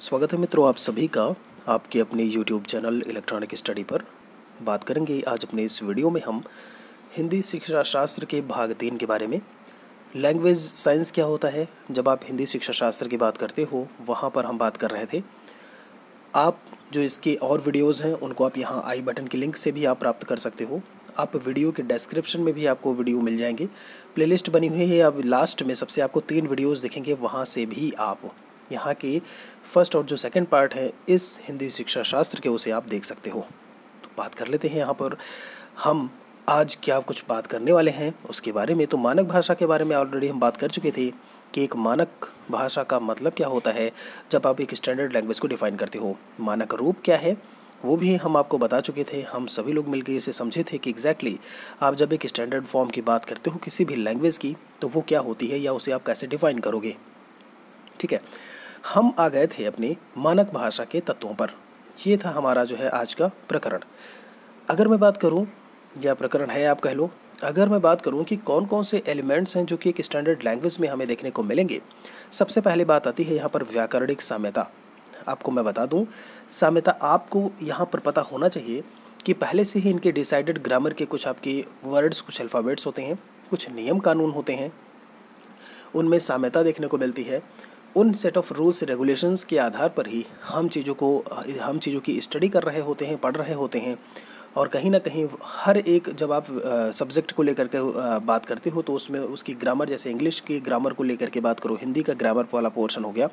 स्वागत है मित्रों आप सभी का आपके अपने YouTube चैनल इलेक्ट्रॉनिक स्टडी पर। बात करेंगे आज अपने इस वीडियो में हम हिंदी शिक्षा शास्त्र के भाग 3 के बारे में। लैंग्वेज साइंस क्या होता है, जब आप हिंदी शिक्षा शास्त्र की बात करते हो वहाँ पर हम बात कर रहे थे। आप जो इसके और वीडियोज़ हैं उनको आप यहाँ आई बटन के लिंक से भी आप प्राप्त कर सकते हो। आप वीडियो के डिस्क्रिप्शन में भी आपको वीडियो मिल जाएंगे, प्लेलिस्ट बनी हुई है। अब लास्ट में सबसे आपको 3 वीडियोज़ दिखेंगे, वहाँ से भी आप यहाँ के फर्स्ट और जो सेकंड पार्ट है इस हिंदी शिक्षा शास्त्र के उसे आप देख सकते हो। तो बात कर लेते हैं यहाँ पर हम आज क्या कुछ बात करने वाले हैं उसके बारे में। तो मानक भाषा के बारे में ऑलरेडी हम बात कर चुके थे कि एक मानक भाषा का मतलब क्या होता है जब आप एक स्टैंडर्ड लैंग्वेज को डिफ़ाइन करते हो। मानक रूप क्या है वो भी हम आपको बता चुके थे। हम सभी लोग मिलकर इसे समझे थे कि एग्जैक्टली आप जब एक स्टैंडर्ड फॉर्म की बात करते हो किसी भी लैंग्वेज की तो वो क्या होती है या उसे आप कैसे डिफ़ाइन करोगे। ठीक है, हम आ गए थे अपने मानक भाषा के तत्वों पर। ये था हमारा जो है आज का प्रकरण। अगर मैं बात करूं, या प्रकरण है आप कह लो, अगर मैं बात करूं कि कौन कौन से एलिमेंट्स हैं जो कि एक स्टैंडर्ड लैंग्वेज में हमें देखने को मिलेंगे। सबसे पहले बात आती है यहाँ पर व्याकरणिक साम्यता। आपको मैं बता दूं, साम्यता आपको यहाँ पर पता होना चाहिए कि पहले से ही इनके डिसाइडेड ग्रामर के कुछ आपके वर्ड्स, कुछ अल्फ़ाबेट्स होते हैं, कुछ नियम कानून होते हैं, उनमें साम्यता देखने को मिलती है। उन सेट ऑफ रूल्स रेगुलेशंस के आधार पर ही हम चीज़ों की स्टडी कर रहे होते हैं, पढ़ रहे होते हैं। और कहीं ना कहीं हर एक जब आप सब्जेक्ट को लेकर के बात करते हो तो उसमें उसकी ग्रामर, जैसे इंग्लिश की ग्रामर को लेकर के बात करो, हिंदी का ग्रामर वाला पोर्शन हो गया,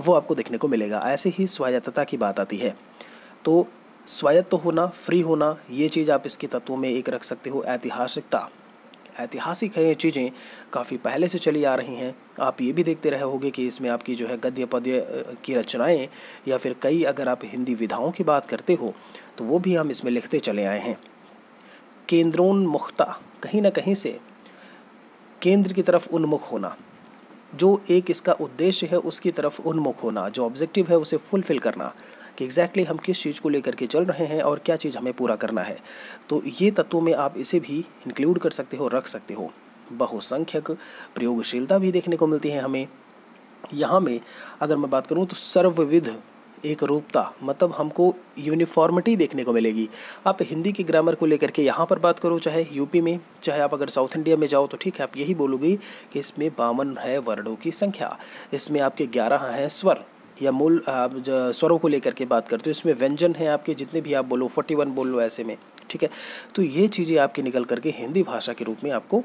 वो आपको देखने को मिलेगा। ऐसे ही स्वायत्तता की बात आती है तो स्वायत्त होना, फ्री होना, ये चीज़ आप इसके तत्वों में एक रख सकते हो। ऐतिहासिकता, ऐतिहासिक है, ये चीज़ें काफ़ी पहले से चली आ रही हैं। आप ये भी देखते रहे होंगे कि इसमें आपकी जो है गद्य पद्य की रचनाएं या फिर कई अगर आप हिंदी विधाओं की बात करते हो तो वो भी हम इसमें लिखते चले आए हैं। केंद्रोन्मुखता, कहीं ना कहीं से केंद्र की तरफ उन्मुख होना, जो एक इसका उद्देश्य है उसकी तरफ उन्मुख होना, जो ऑब्जेक्टिव है उसे फुलफिल करना कि एग्जैक्टली हम किस चीज़ को लेकर के चल रहे हैं और क्या चीज़ हमें पूरा करना है। तो ये तत्वों में आप इसे भी इंक्लूड कर सकते हो, रख सकते हो। बहुसंख्यक, प्रयोगशीलता भी देखने को मिलती है हमें यहाँ में। अगर मैं बात करूँ तो सर्वविध, एक रूपता, मतलब हमको यूनिफॉर्मिटी देखने को मिलेगी। आप हिंदी के ग्रामर को लेकर के यहाँ पर बात करो, चाहे यूपी में, चाहे आप अगर साउथ इंडिया में जाओ तो ठीक है आप यही बोलोगे कि इसमें 52 है वर्णों की संख्या, इसमें आपके 11 हैं स्वर या मूल। आप स्वरों को लेकर के बात करते हो, इसमें व्यंजन है आपके, जितने भी आप बोलो 41 बोल लो ऐसे में। ठीक है, तो ये चीज़ें आपकी निकल करके हिंदी भाषा के रूप में आपको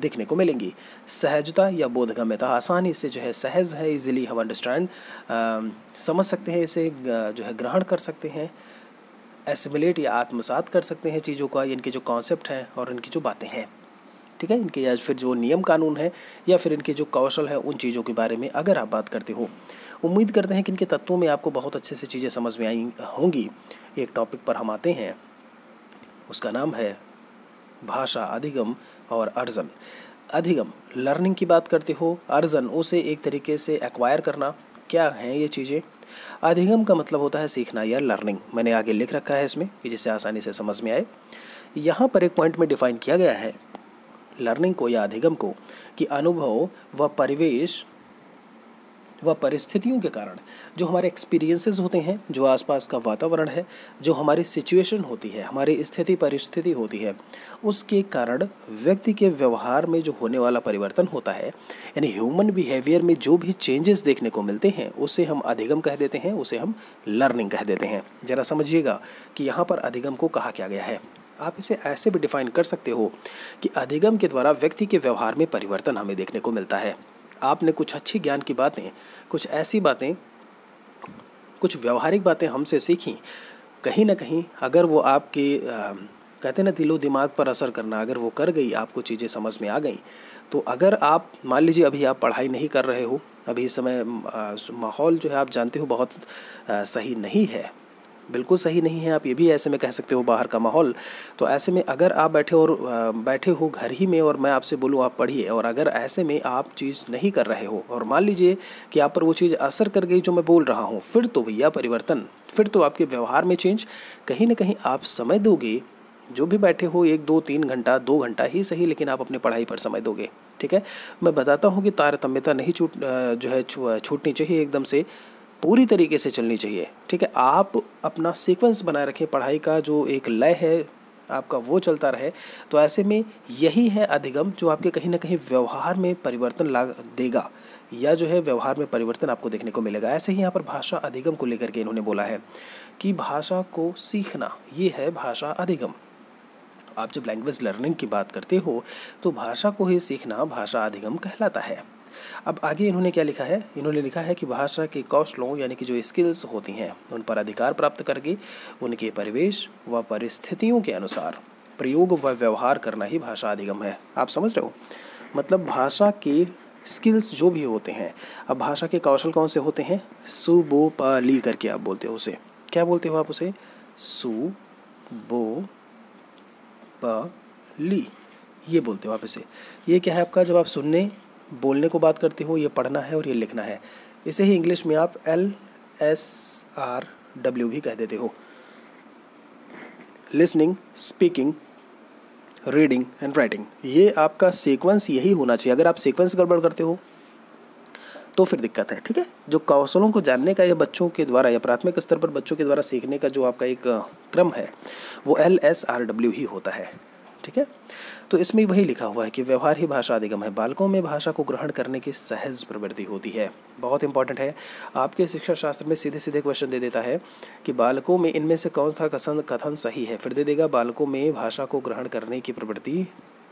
देखने को मिलेंगी। सहजता या बोधगम्यता, आसानी से जो है, सहज है, इजीली हम अंडरस्टैंड समझ सकते हैं, इसे जो है ग्रहण कर सकते हैं, एसिमिलेट या आत्मसात कर सकते हैं चीज़ों का, इनके जो कॉन्सेप्ट हैं और इनकी जो बातें हैं। ठीक है, इनके या फिर जो नियम कानून है या फिर इनके जो कौशल है, उन चीज़ों के बारे में अगर आप बात करते हो। उम्मीद करते हैं कि इनके तत्वों में आपको बहुत अच्छे से चीज़ें समझ में आई होंगी। एक टॉपिक पर हम आते हैं, उसका नाम है भाषा अधिगम और अर्जन। अधिगम लर्निंग की बात करते हो, अर्जन उसे एक तरीके से एक्वायर करना। क्या हैं ये चीज़ें? अधिगम का मतलब होता है सीखना या लर्निंग। मैंने आगे लिख रखा है इसमें कि जिससे आसानी से समझ में आए। यहाँ पर एक पॉइंट में डिफाइन किया गया है लर्निंग को या अधिगम को कि अनुभव व परिवेश व परिस्थितियों के कारण जो हमारे एक्सपीरियंसेस होते हैं, जो आसपास का वातावरण है, जो हमारी सिचुएशन होती है, हमारी स्थिति परिस्थिति होती है, उसके कारण व्यक्ति के व्यवहार में जो होने वाला परिवर्तन होता है, यानी ह्यूमन बिहेवियर में जो भी चेंजेस देखने को मिलते हैं उसे हम अधिगम कह देते हैं, उसे हम लर्निंग कह देते हैं। ज़रा समझिएगा कि यहाँ पर अधिगम को कहा क्या गया है। आप इसे ऐसे भी डिफाइन कर सकते हो कि अधिगम के द्वारा व्यक्ति के व्यवहार में परिवर्तन हमें देखने को मिलता है। आपने कुछ अच्छी ज्ञान की बातें, कुछ ऐसी बातें, कुछ व्यवहारिक बातें हमसे सीखी, कहीं ना कहीं अगर वो आपके कहते ना दिलो दिमाग पर असर करना, अगर वो कर गई, आपको चीज़ें समझ में आ गई, तो अगर आप मान लीजिए अभी आप पढ़ाई नहीं कर रहे हो, अभी इस समय माहौल जो है आप जानते हो बहुत सही नहीं है, बिल्कुल सही नहीं है, आप ये भी ऐसे में कह सकते हो बाहर का माहौल। तो ऐसे में अगर आप बैठे हो घर ही में और मैं आपसे बोलूँ आप पढ़िए, और अगर ऐसे में आप चीज़ नहीं कर रहे हो और मान लीजिए कि आप पर वो चीज़ असर कर गई जो मैं बोल रहा हूँ, फिर तो भैया परिवर्तन, फिर तो आपके व्यवहार में चेंज, कहीं ना कहीं आप समय दोगे, जो भी बैठे हो 1-2-3 घंटा 2 घंटा ही सही, लेकिन आप अपने पढ़ाई पर समय दोगे। ठीक है, मैं बताता हूँ कि तारतम्यता नहीं छूटनी चाहिए एकदम से, पूरी तरीके से चलनी चाहिए। ठीक है, आप अपना सीक्वेंस बनाए रखें, पढ़ाई का जो एक लय है आपका वो चलता रहे। तो ऐसे में यही है अधिगम जो आपके कहीं ना कहीं व्यवहार में परिवर्तन ला देगा, या जो है व्यवहार में परिवर्तन आपको देखने को मिलेगा। ऐसे ही यहाँ पर भाषा अधिगम को लेकर के इन्होंने बोला है कि भाषा को सीखना, ये है भाषा अधिगम। आप जब लैंग्वेज लर्निंग की बात करते हो तो भाषा को ही सीखना भाषा अधिगम कहलाता है। अब आगे इन्होंने क्या लिखा है, इन्होंने लिखा है कि भाषा के कौशलों यानी कि जो स्किल्स होती हैं उन पर अधिकार प्राप्त करके उनके परिवेश व परिस्थितियों के अनुसार प्रयोग व व्यवहार करना ही भाषा अधिगम है। आप समझ रहे हो, मतलब भाषा के स्किल्स जो भी होते हैं। अब भाषा के कौशल कौन से होते हैं, सु बो पा ली करके आप बोलते हो उसे, क्या बोलते हो आप उसे, सु बो पा ली, ये बोलते हो आप इसे। ये क्या है आपका, जब आप सुनने बोलने को बात करते हो, ये पढ़ना है और ये लिखना है। इसे ही इंग्लिश में आप LSRW भी कह देते हो, listening speaking reading and writing. ये आपका सीक्वेंस यही होना चाहिए। अगर आप सीक्वेंस गड़बड़ करते हो तो फिर दिक्कत है। ठीक है, जो कौशलों को जानने का या बच्चों के द्वारा या प्राथमिक स्तर पर बच्चों के द्वारा सीखने का जो आपका एक क्रम है वो LSRW ही होता है। ठीक है, तो इसमें वही लिखा हुआ है कि व्यवहार ही भाषा अधिगम है। बालकों में भाषा को ग्रहण करने की सहज प्रवृत्ति होती है। बहुत इंपॉर्टेंट है, आपके शिक्षा शास्त्र में सीधे सीधे क्वेश्चन दे देता है कि बालकों में इनमें से कौन सा कथन सही है, फिर दे देगा बालकों में भाषा को ग्रहण करने की प्रवृत्ति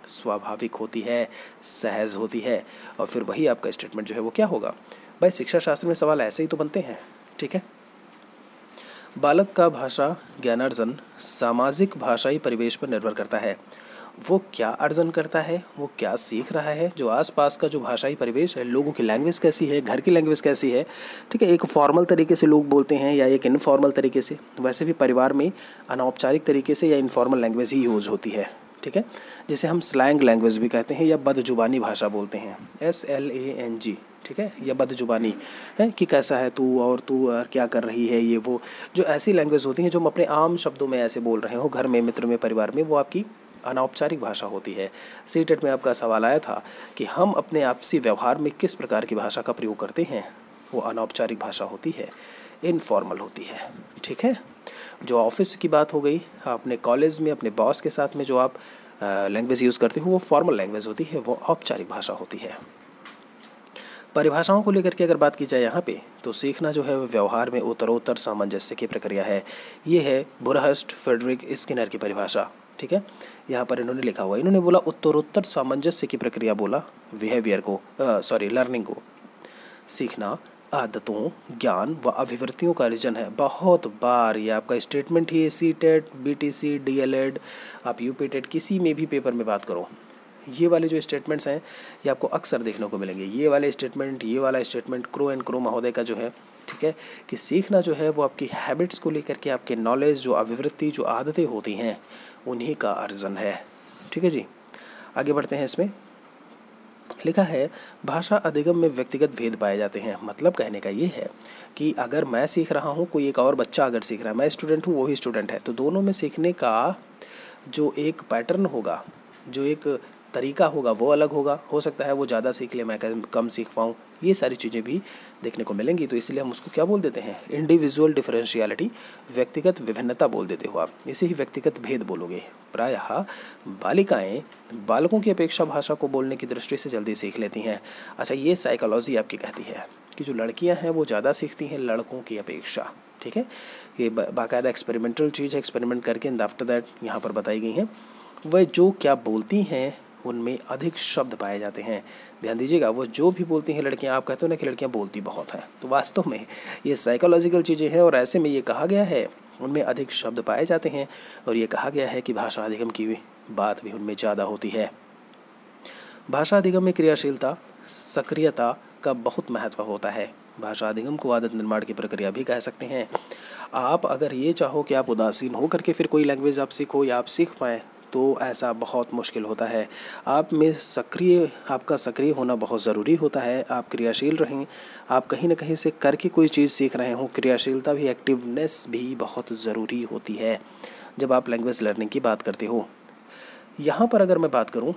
स्वाभाविक होती है, सहज होती है, और फिर वही आपका स्टेटमेंट जो है वो क्या होगा। भाई शिक्षा शास्त्र में सवाल ऐसे ही तो बनते हैं। ठीक है, बालक का भाषा ज्ञानार्जन सामाजिक भाषाई परिवेश पर निर्भर करता है। वो क्या अर्जन करता है, वो क्या सीख रहा है, जो आसपास का जो भाषाई परिवेश है, लोगों की लैंग्वेज कैसी है, घर की लैंग्वेज कैसी है। ठीक है, एक फॉर्मल तरीके से लोग बोलते हैं या एक इनफॉर्मल तरीके से। वैसे भी परिवार में अनौपचारिक तरीके से या इनफॉर्मल लैंग्वेज ही यूज़ होती है। ठीक है, जिसे हम स्लैंग लैंग्वेज भी कहते हैं या बदजुबानी भाषा बोलते हैं, SLANG। ठीक है, या बदजुबानी है कि कैसा है तू और क्या कर रही है, ये वो जो ऐसी लैंग्वेज होती है जो हम अपने आम शब्दों में ऐसे बोल रहे हो घर में, मित्र में, परिवार में, वो आपकी अनौपचारिक भाषा होती है। सीटेट में आपका सवाल आया था कि हम अपने आपसी व्यवहार में किस प्रकार की भाषा का प्रयोग करते हैं, वो अनौपचारिक भाषा होती है, इनफॉर्मल होती है। ठीक है, जो ऑफिस की बात हो गई, अपने कॉलेज में अपने बॉस के साथ में जो आप लैंग्वेज यूज़ करते हो वो फॉर्मल लैंग्वेज होती है, वो औपचारिक भाषा होती है। परिभाषाओं को लेकर के अगर बात की जाए यहाँ पे, तो सीखना जो है वो व्यवहार में उत्तरोत्तर सामंजस्य की प्रक्रिया है। ये है बुरहस्ट फ्रेडरिक स्किनर की परिभाषा। ठीक है, यहाँ पर इन्होंने लिखा हुआ, इन्होंने बोला उत्तरोत्तर सामंजस्य की प्रक्रिया, बोला बिहेवियर को, लर्निंग को। सीखना आदतों, ज्ञान व अभिवृत्तियों का अर्जन है। बहुत बार ये आपका स्टेटमेंट ही CTET, BTC, DLED, आप UPTET किसी में भी पेपर में बात करो, ये वाले जो स्टेटमेंट्स हैं ये आपको अक्सर देखने को मिलेंगे। ये वाला स्टेटमेंट क्रो एंड क्रो महोदय का जो है। ठीक है, कि सीखना जो है वो आपकी हैबिट्स को लेकर के, आपके नॉलेज, जो अभिवृत्ति, जो आदतें होती हैं उन्हीं का अर्जन है। ठीक है जी, आगे बढ़ते हैं। इसमें लिखा है भाषा अधिगम में व्यक्तिगत भेद पाए जाते हैं। मतलब कहने का ये है कि अगर मैं सीख रहा हूँ, कोई एक और बच्चा अगर सीख रहा है, मैं स्टूडेंट हूँ, वो ही स्टूडेंट है, तो दोनों में सीखने का जो एक पैटर्न होगा, जो एक तरीका होगा, वो अलग होगा। हो सकता है वो ज़्यादा सीख ले, मैं कम सीख पाऊँ, ये सारी चीज़ें भी देखने को मिलेंगी। तो इसलिए हम उसको क्या बोल देते हैं, इंडिविजुअल डिफरेंशियलिटी, व्यक्तिगत विभिन्नता बोल देते हो आप, इसे ही व्यक्तिगत भेद बोलोगे। प्रायः बालिकाएं बालकों की अपेक्षा भाषा को बोलने की दृष्टि से जल्दी सीख लेती हैं। अच्छा, ये साइकोलॉजी आपकी कहती है कि जो लड़कियाँ हैं वो ज़्यादा सीखती हैं लड़कों की अपेक्षा। ठीक है, ये बाकायदा एक्सपेरिमेंटल चीज़ है, एक्सपेरिमेंट करके एंड आफ्टर दैट यहाँ पर बताई गई हैं। वह जो क्या बोलती हैं उनमें अधिक शब्द पाए जाते हैं। ध्यान दीजिएगा, वो जो भी बोलती हैं लड़कियां, आप कहते हो ना कि लड़कियां बोलती बहुत हैं, तो वास्तव में ये साइकोलॉजिकल चीज़ें हैं। और ऐसे में ये कहा गया है उनमें अधिक शब्द पाए जाते हैं, और ये कहा गया है कि भाषा अधिगम की बात भी उनमें ज़्यादा होती है। भाषा अधिगम में क्रियाशीलता, सक्रियता का बहुत महत्व होता है। भाषा अधिगम को आदत निर्माण की प्रक्रिया भी कह सकते हैं। आप अगर ये चाहो कि आप उदासीन होकर के फिर कोई लैंग्वेज आप सीखो या आप सीख पाएँ, तो ऐसा बहुत मुश्किल होता है। आप में सक्रिय, आपका सक्रिय होना बहुत ज़रूरी होता है। आप क्रियाशील रहें, आप कहीं ना कहीं से करके कोई चीज़ सीख रहे हों, क्रियाशीलता भी, एक्टिवनेस भी बहुत ज़रूरी होती है जब आप लैंग्वेज लर्निंग की बात करते हो। यहाँ पर अगर मैं बात करूँ,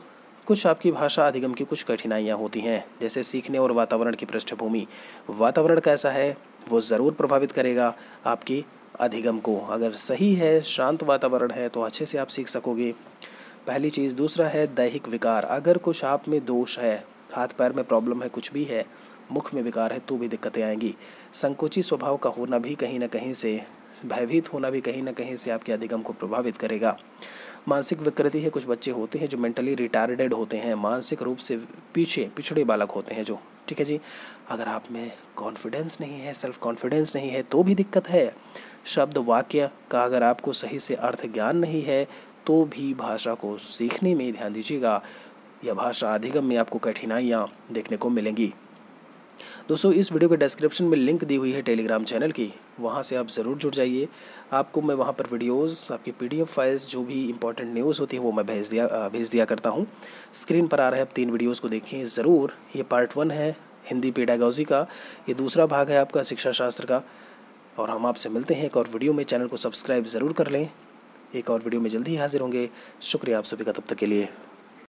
कुछ आपकी भाषा अधिगम की कुछ कठिनाइयाँ होती हैं, जैसे सीखने और वातावरण की पृष्ठभूमि। वातावरण कैसा है, वो ज़रूर प्रभावित करेगा आपकी अधिगम को। अगर सही है, शांत वातावरण है तो अच्छे से आप सीख सकोगे, पहली चीज़। दूसरा है दैहिक विकार। अगर कुछ आप में दोष है, हाथ पैर में प्रॉब्लम है, कुछ भी है, मुख में विकार है तो भी दिक्कतें आएंगी। संकोची स्वभाव का होना भी कहीं ना कहीं से, भयभीत होना भी कहीं ना कहीं से आपके अधिगम को प्रभावित करेगा। मानसिक विकृति है, कुछ बच्चे होते हैं जो मेंटली रिटार्डेड होते हैं, मानसिक रूप से पिछड़े बालक होते हैं जो, ठीक है जी। अगर आप में कॉन्फिडेंस नहीं है, सेल्फ कॉन्फिडेंस नहीं है तो भी दिक्कत है। शब्द वाक्य का अगर आपको सही से अर्थ ज्ञान नहीं है तो भी भाषा को सीखने में ध्यान दीजिएगा, यह भाषा अधिगम में आपको कठिनाइयाँ देखने को मिलेंगी। दोस्तों, इस वीडियो के डिस्क्रिप्शन में लिंक दी हुई है टेलीग्राम चैनल की, वहाँ से आप ज़रूर जुड़ जाइए। आपको मैं वहाँ पर वीडियोस, आपकी पीडीएफ फाइल्स, जो भी इंपॉर्टेंट न्यूज़ होती है वो मैं भेज दिया करता हूँ। स्क्रीन पर आ रहे आप 3 वीडियोस को देखिए ज़रूर। ये पार्ट 1 है हिंदी पेडागॉजी का, ये दूसरा भाग है आपका शिक्षा शास्त्र का, और हम आपसे मिलते हैं एक और वीडियो में। चैनल को सब्सक्राइब ज़रूर कर लें। एक और वीडियो में जल्दी हाजिर होंगे। शुक्रिया आप सभी का, तब तक के लिए।